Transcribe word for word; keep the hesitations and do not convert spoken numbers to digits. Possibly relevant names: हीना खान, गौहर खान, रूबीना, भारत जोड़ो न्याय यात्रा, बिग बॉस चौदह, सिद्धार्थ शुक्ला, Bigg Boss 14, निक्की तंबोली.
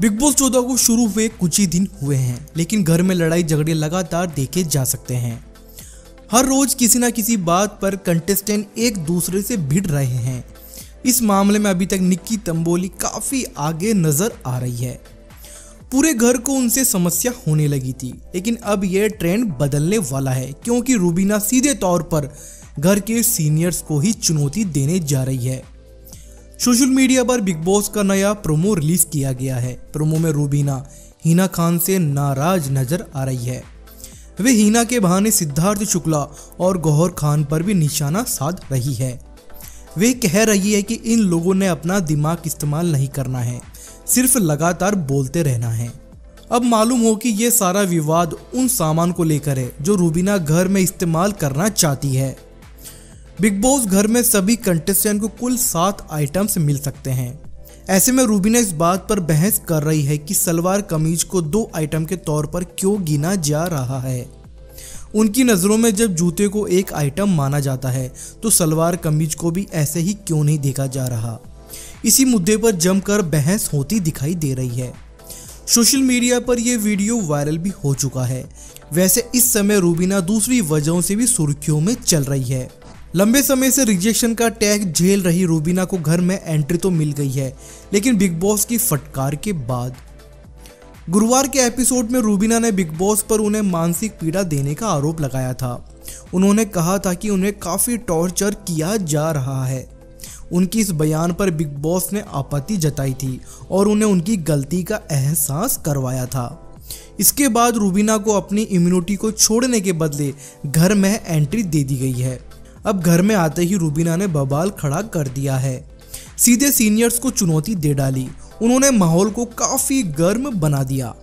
बिग बॉस चौदह को शुरू हुए कुछ ही दिन हुए हैं, लेकिन घर में लड़ाई झगड़े लगातार देखे जा सकते हैं। हर रोज किसी ना किसी बात पर कंटेस्टेंट एक दूसरे से भिड़ रहे हैं। इस मामले में अभी तक निक्की तंबोली काफ़ी आगे नजर आ रही है। पूरे घर को उनसे समस्या होने लगी थी, लेकिन अब यह ट्रेंड बदलने वाला है, क्योंकि रूबीना सीधे तौर पर घर के सीनियर्स को ही चुनौती देने जा रही है। सोशल मीडिया पर बिग बॉस का नया प्रोमो रिलीज किया गया है। प्रोमो में रूबीना हीना खान से नाराज नजर आ रही है। वे हीना के बहाने सिद्धार्थ शुक्ला और गौहर खान पर भी निशाना साध रही है। वे कह रही है कि इन लोगों ने अपना दिमाग इस्तेमाल नहीं करना है, सिर्फ लगातार बोलते रहना है। अब मालूम हो कि ये सारा विवाद उन सामान को लेकर है जो रूबीना घर में इस्तेमाल करना चाहती है। बिग बॉस घर में सभी कंटेस्टेंट को कुल सात आइटम्स मिल सकते हैं। ऐसे में रूबीना इस बात पर बहस कर रही है कि सलवार कमीज को दो आइटम के तौर पर क्यों गिना जा रहा है। उनकी नज़रों में जब जूते को एक आइटम माना जाता है, तो सलवार कमीज को भी ऐसे ही क्यों नहीं देखा जा रहा। इसी मुद्दे पर जमकर बहस होती दिखाई दे रही है। सोशल मीडिया पर यह वीडियो वायरल भी हो चुका है। वैसे इस समय रूबीना दूसरी वजहों से भी सुर्खियों में चल रही है। लंबे समय से रिजेक्शन का टैग झेल रही रूबीना को घर में एंट्री तो मिल गई है, लेकिन बिग बॉस की फटकार के बाद गुरुवार के एपिसोड में रूबीना ने बिग बॉस पर उन्हें मानसिक पीड़ा देने का आरोप लगाया था। उन्होंने कहा था कि उन्हें काफ़ी टॉर्चर किया जा रहा है। उनकी इस बयान पर बिग बॉस ने आपत्ति जताई थी और उन्हें उनकी गलती का एहसास करवाया था। इसके बाद रूबीना को अपनी इम्यूनिटी को छोड़ने के बदले घर में एंट्री दे दी गई है। अब घर में आते ही रूबीना ने बवाल खड़ा कर दिया है, सीधे सीनियर्स को चुनौती दे डाली। उन्होंने माहौल को काफ़ी गर्म बना दिया।